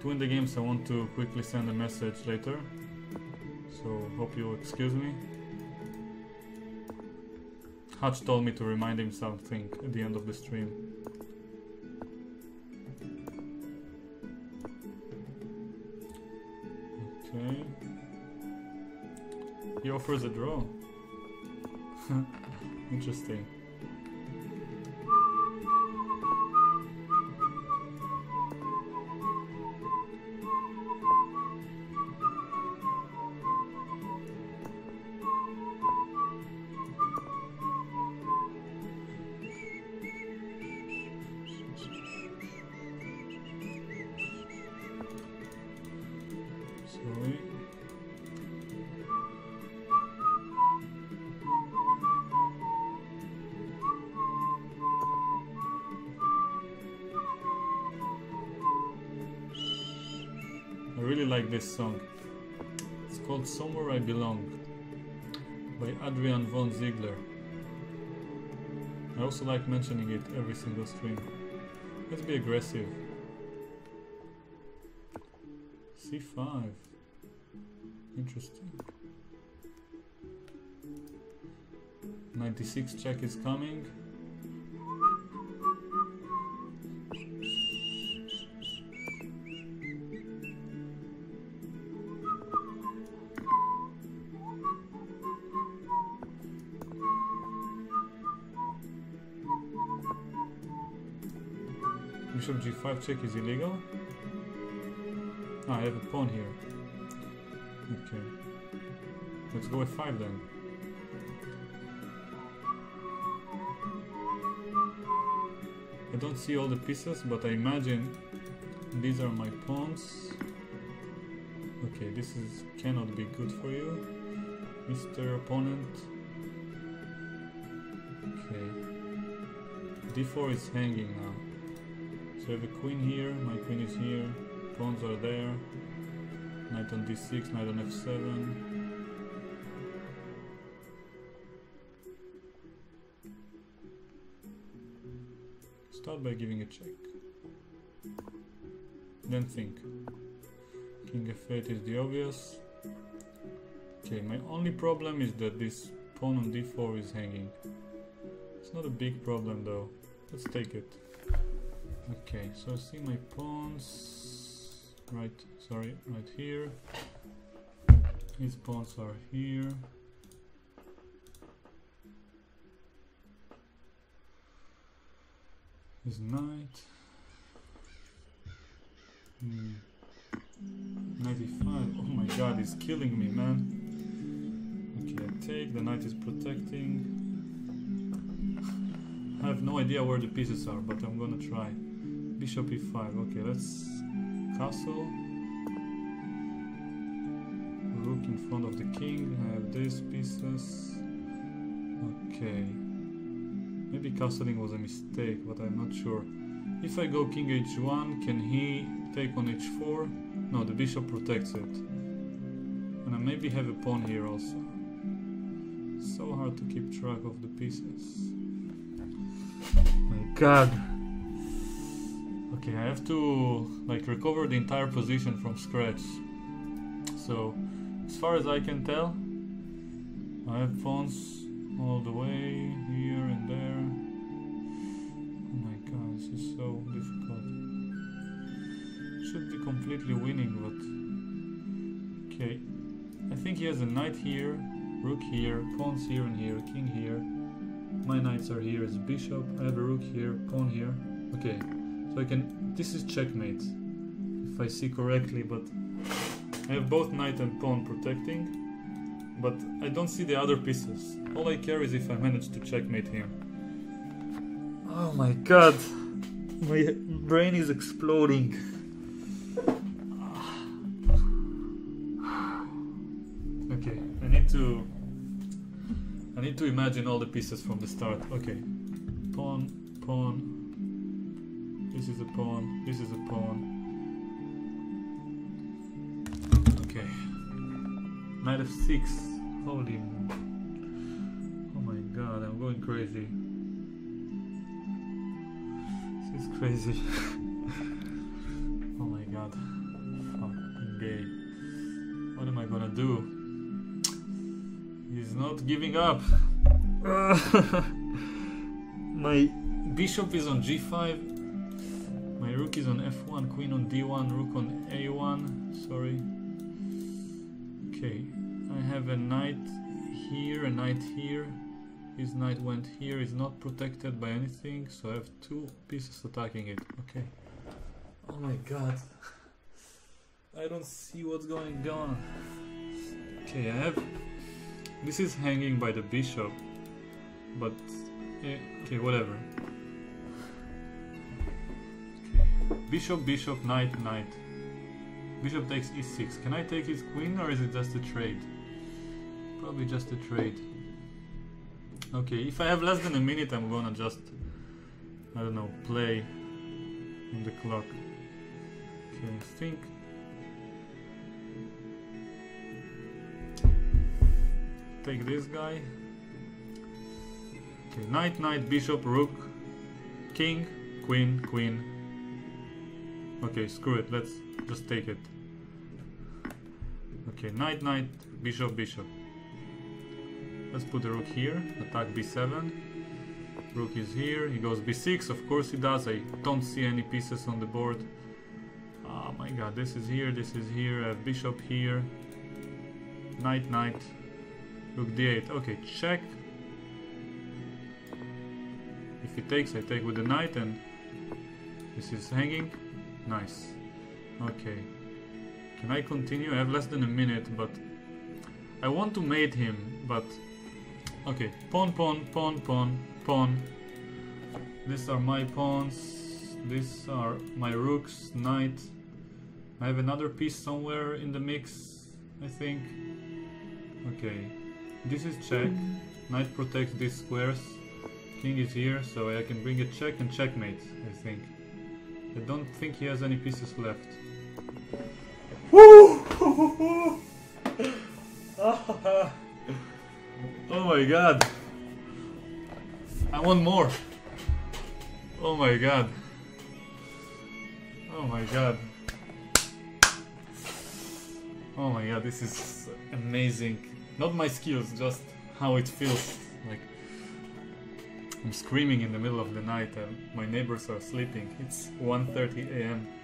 to win the game, so I want to quickly send a message later. So hope you'll excuse me. Hutch told me to remind him something at the end of the stream. Okay. He offers a draw. Interesting. This song. It's called Somewhere I Belong by Adrian von Ziegler. I also like mentioning it every single stream. Let's be aggressive. C5. Interesting. 96 check is coming. Bishop g5 check is illegal. Ah, I have a pawn here. Okay. Let's go f5 then. I don't see all the pieces, but I imagine these are my pawns. Okay, this is cannot be good for you, Mr. Opponent. Okay. d4 is hanging now. So I have a queen here, my queen is here, pawns are there, knight on d6, knight on f7. Start by giving a check. Then think. King f8 is the obvious. Okay, my only problem is that this pawn on d4 is hanging. It's not a big problem though. Let's take it. Okay, so I see my pawns right here. His pawns are here. His knight. Knight e5. Oh my god, he's killing me, man. Okay, I take. The knight is protecting. I have no idea where the pieces are, but I'm gonna try. Bishop e5, okay, let's castle. Rook in front of the king, I have these pieces. Okay. Maybe castling was a mistake, but I'm not sure. If I go king h1, can he take on h4? No, the bishop protects it. And I maybe have a pawn here also. So hard to keep track of the pieces. My god. Okay, I have to like recover the entire position from scratch. So, as far as I can tell, I have pawns all the way here and there. Oh my god, this is so difficult. Should be completely winning, but okay. I think he has a knight here, rook here, pawns here and here, king here. My knights are here as bishop. I have a rook here, pawn here. Okay, so I can. This is checkmate, if I see correctly. But I have both knight and pawn protecting. But I don't see the other pieces. All I care is if I manage to checkmate him. Oh my god, my brain is exploding. Okay, I need to imagine all the pieces from the start. Okay, pawn, pawn, this is a pawn, this is a pawn. Okay, knight f6, holy, oh my god, I'm going crazy. This is crazy. Oh my god. gay. What am I gonna do? He's not giving up. My bishop is on g5. My rook is on f1, queen on d1, rook on a1. Sorry. Okay, I have a knight here, a knight here. His knight went here, is not protected by anything, so I have two pieces attacking it. Okay. Oh my god. I don't see what's going on. Okay, I have... This is hanging by the bishop. But... okay, whatever. Okay. Bishop, bishop, knight, knight. Bishop takes e6. Can I take his queen or is it just a trade? Probably just a trade. Okay, if I have less than a minute, I'm gonna just, I don't know, play on the clock. Okay, I think... Take this guy. Okay, knight, knight, bishop, rook, king, queen, queen. Okay, screw it, let's just take it. Okay, knight, knight, bishop, bishop. Let's put the rook here, attack b7. Rook is here, he goes b6, of course he does, I don't see any pieces on the board. Oh my god, this is here, bishop here. Knight, knight, rook d8, okay, check. If he takes, I take with the knight and this is hanging, nice. Okay, can I continue? I have less than a minute, but I want to mate him, but... Okay, pawn, pawn, pawn, pawn, pawn. These are my pawns, these are my rooks, knight. I have another piece somewhere in the mix, I think. Okay, this is check. Knight protects these squares. King is here, so I can bring a check and checkmate, I think. I don't think he has any pieces left. Woo! Oh my god, I want more. Oh my god, oh my god, oh my god, this is amazing. Not my skills, just how it feels. Like I'm screaming in the middle of the night and my neighbors are sleeping. It's 1:30 a.m.